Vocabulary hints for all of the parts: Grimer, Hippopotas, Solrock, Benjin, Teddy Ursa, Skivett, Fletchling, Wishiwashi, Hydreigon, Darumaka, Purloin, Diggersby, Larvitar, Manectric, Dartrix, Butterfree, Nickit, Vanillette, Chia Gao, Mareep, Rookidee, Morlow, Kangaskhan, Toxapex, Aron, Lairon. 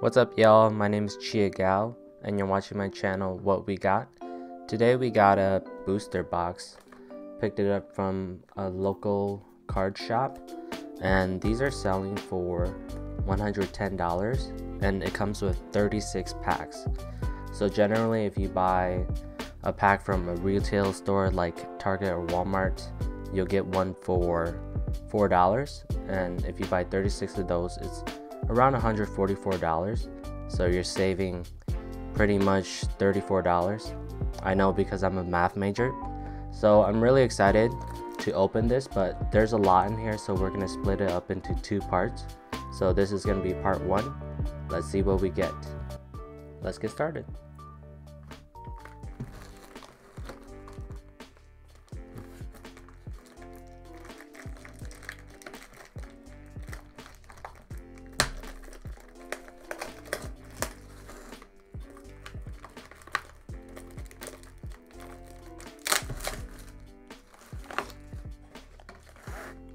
What's up y'all, my name is Chia Gao and you're watching my channel What We Got. Today we got a booster box, picked it up from a local card shop, and these are selling for $110 and it comes with 36 packs. So generally if you buy a pack from a retail store like Target or Walmart, you'll get one for $4, and if you buy 36 of those, it's around $144, so you're saving pretty much $34. I know because I'm a math major, so I'm really excited to open this, but there's a lot in here, so we're gonna split it up into two parts. So this is gonna be part one. Let's see what we get. Let's get started.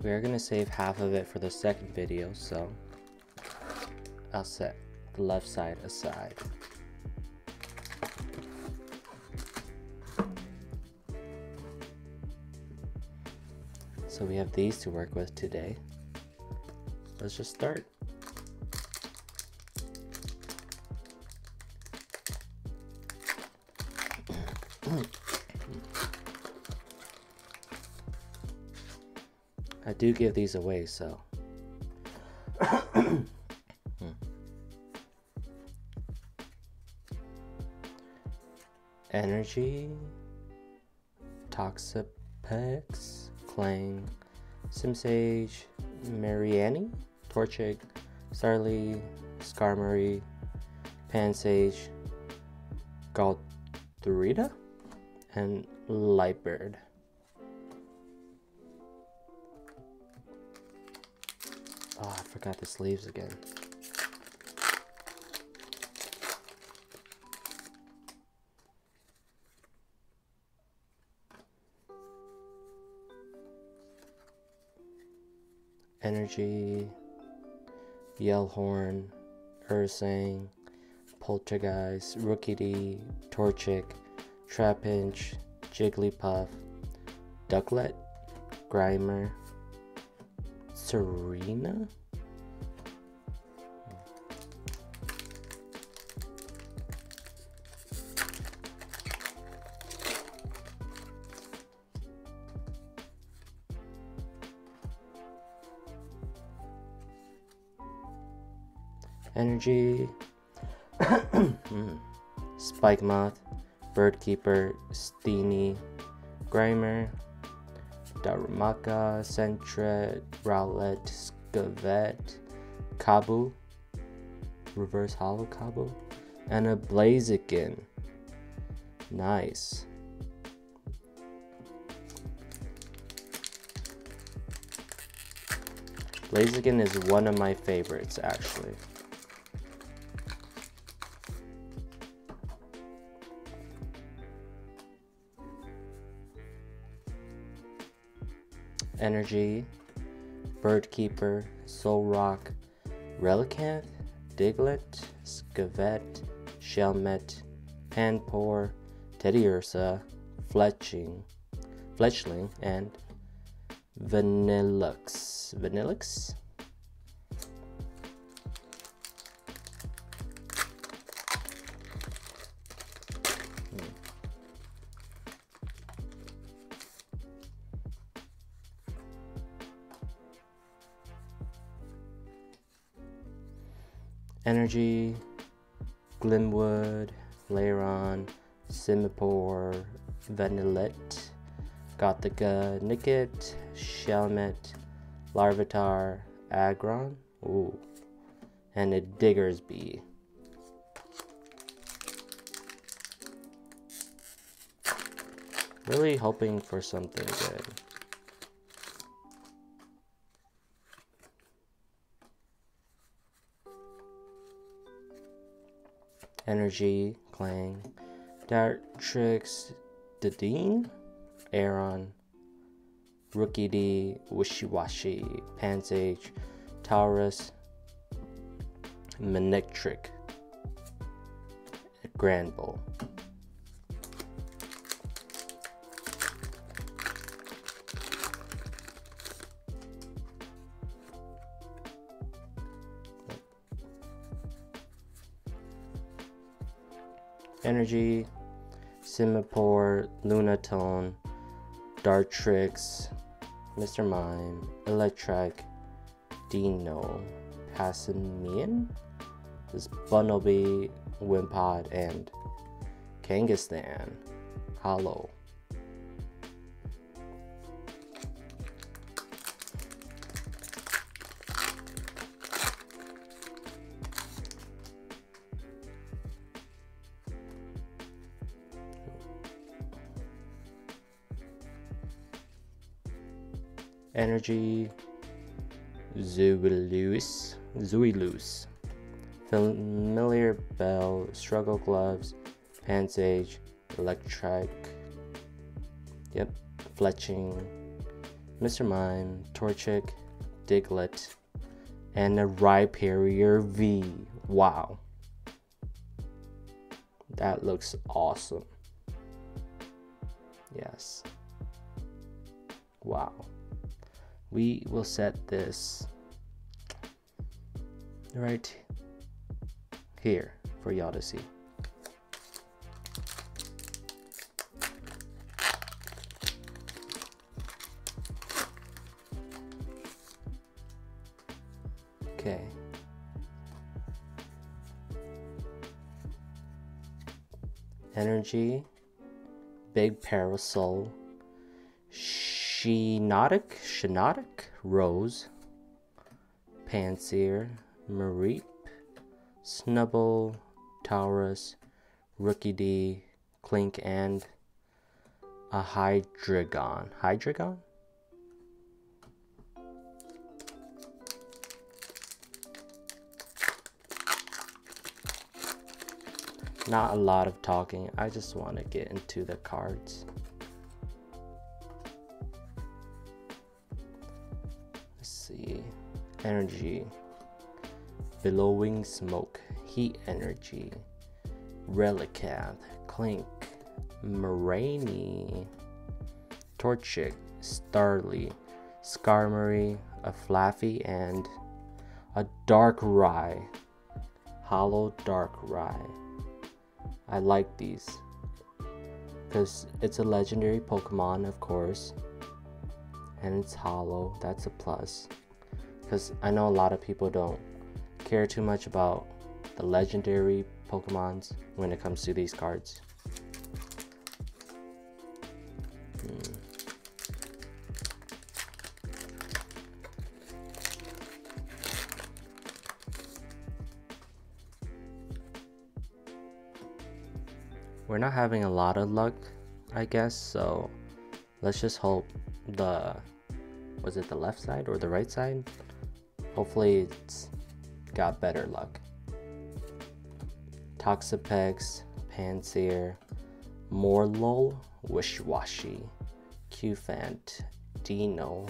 We are going to save half of it for the second video, so I'll set the left side aside. So we have these to work with today. Let's just start. I do give these away, so Energy, Toxapex, Clang, Simsage, Mariani, Torchic, Starly, Skarmory, Pansage, Galderita, and Lightbird. Oh, I forgot the sleeves again. Energy, Yellhorn, Ursang, Poltergeist, Rookidee, Torchic, Trapinch, Jigglypuff, Ducklet, Grimer, Serena? Energy, Spike Moth, Birdkeeper, Steenie, Grimer, Darumaka, Sentret, Rowlet, Skivett, Kabu, Reverse Holo Kabu, and a Blaziken. Nice. Blaziken is one of my favorites, actually. Energy, Birdkeeper, Solrock, Relicanth, Diglett, Skivett, Shelmet, Panpour, Teddy Ursa, Fletchling, and Vanillux. Vanillux? Energy, Glimwood, Lairon, Simipour, Vanillette, Gothika, Nickit, Shelmet, Larvitar, Aggron, ooh, and a Diggersby. Really hoping for something good. Energy, Clang, Dartrix, Dedenne, Aeron, Rookidee, Wishiwashi, Pansage, Taurus, Manectric at Granbull. Energy, Simipour, Lunatone, Dartrix, Mr. Mime, Electric, Dino, Passimian, this Bunnelby, Wimpod, and Kangaskhan, Hollow. Energy, Zuilus, Familiar Bell, Struggle Gloves, Pansage, Electric, yep, Fletching, Mr. Mime, Torchic, Diglett, and a Rhyperior V. Wow. That looks awesome. Yes. Wow. We will set this right here for y'all to see. Okay. Energy, Big Parasol, Shinotic, Rose, Pansear, Mareep, Snubble, Taurus, Rookidee, Clink, and a Hydreigon. Hydreigon? Not a lot of talking. I just want to get into the cards. Energy, Billowing Smoke, Heat Energy, Relicanth, Clink, Moraini, Torchic, Starly, Skarmory, a Flaffy, and a Darkrai, Hollow Darkrai. I like these because it's a legendary Pokemon, of course, and it's hollow. That's a plus, because I know a lot of people don't care too much about the legendary Pokemons when it comes to these cards. We're not having a lot of luck, I guess, so let's just hope was it the left side or the right side? Hopefully it's got better luck. Toxapex, Pansear, Morlul, Wishwashi, Cufant, Dino,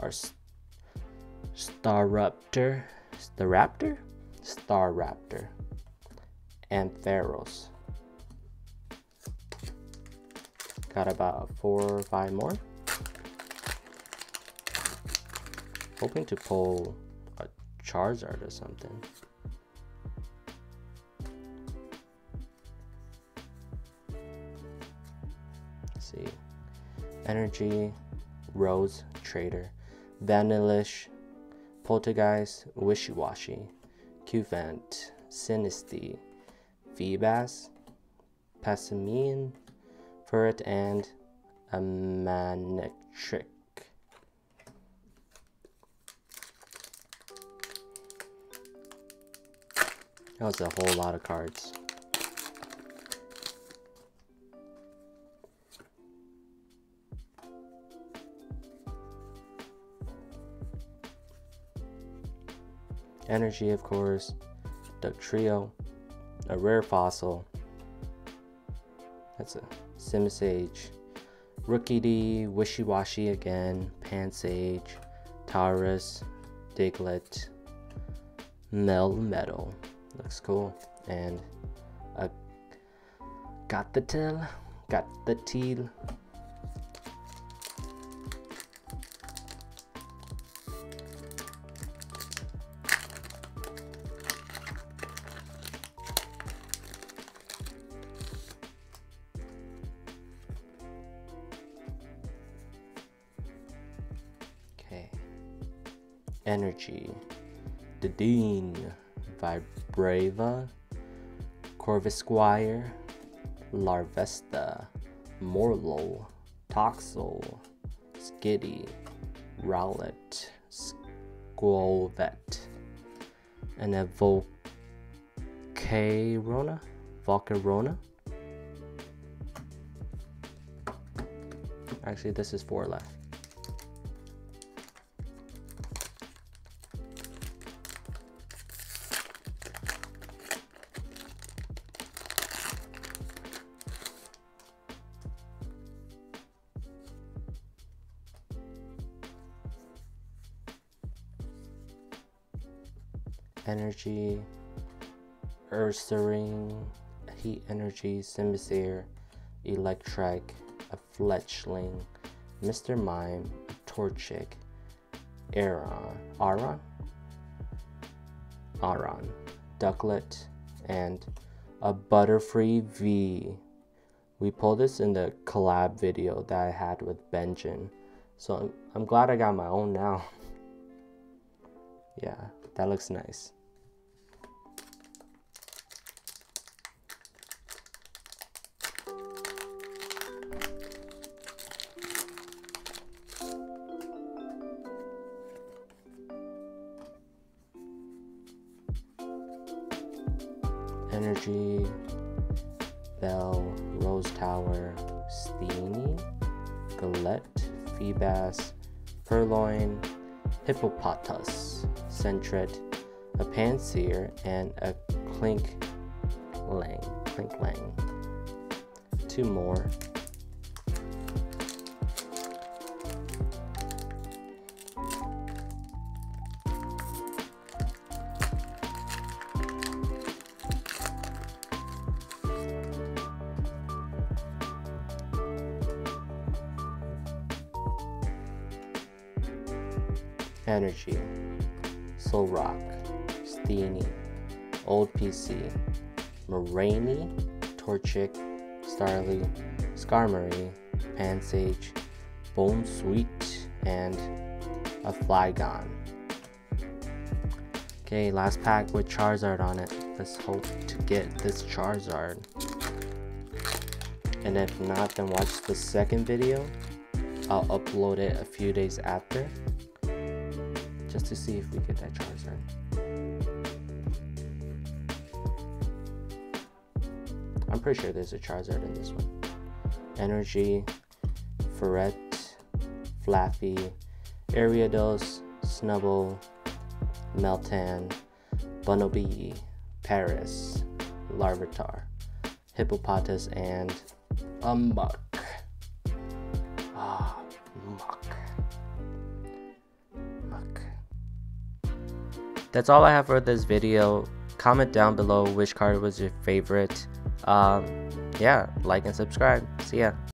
our Staraptor, Ampharos. Got about 4 or 5 more. Hoping to pull a Charizard or something. Let's see. Energy, Rose, Trader, Vanillish, Poltergeist, Wishiwashi, Cufant, Sinistea, Feebas, Passimian, Purret, and a Manectric. That was a whole lot of cards. Energy, of course, Dugtrio, a rare fossil. That's a Simisage, Rookidee, Wishiwashi again, Pansage, Taurus, Diglett, Melmetal. Looks cool. And a Gothitelle. Gothitelle. Energy, Dedenne, Vibrava, Corvisquire, Larvesta, Morlow, Toxel, Skitty, Rowlet, Squovet, and a Volcarona? Volcarona? Actually, this is 4 left. Energy, Ursaring, Heat Energy, Simisear, Electrike, a Fletchling, Mr. Mime, a Torchic, Aron, Ducklet, and a Butterfree V. We pulled this in the collab video that I had with Benjin, so I'm glad I got my own now. Yeah, that looks nice. Energy, Bell, Rose Tower, Steenie, Galette, Feebas, Purloin, Hippopotas, Sentret, a Pansear, and a Clink Lang. 2 more. Energy, Solrock, Steenie, Old PC, Moraine, Torchic, Starly, Skarmory, Pansage, Bonesweet, and a Flygon. Okay, last pack with Charizard on it. Let's hope to get this Charizard. And if not, then watch the second video. I'll upload it a few days after, just to see if we get that Charizard. I'm pretty sure there's a Charizard in this one. Energy, Ferret, Flaffy, Ariados, Snubbull, Meltan, Bunnelby, Paris, Larvitar, Hippopotas, and a Muck. That's all I have for this video. Comment down below which card was your favorite. Yeah, like and subscribe. See ya.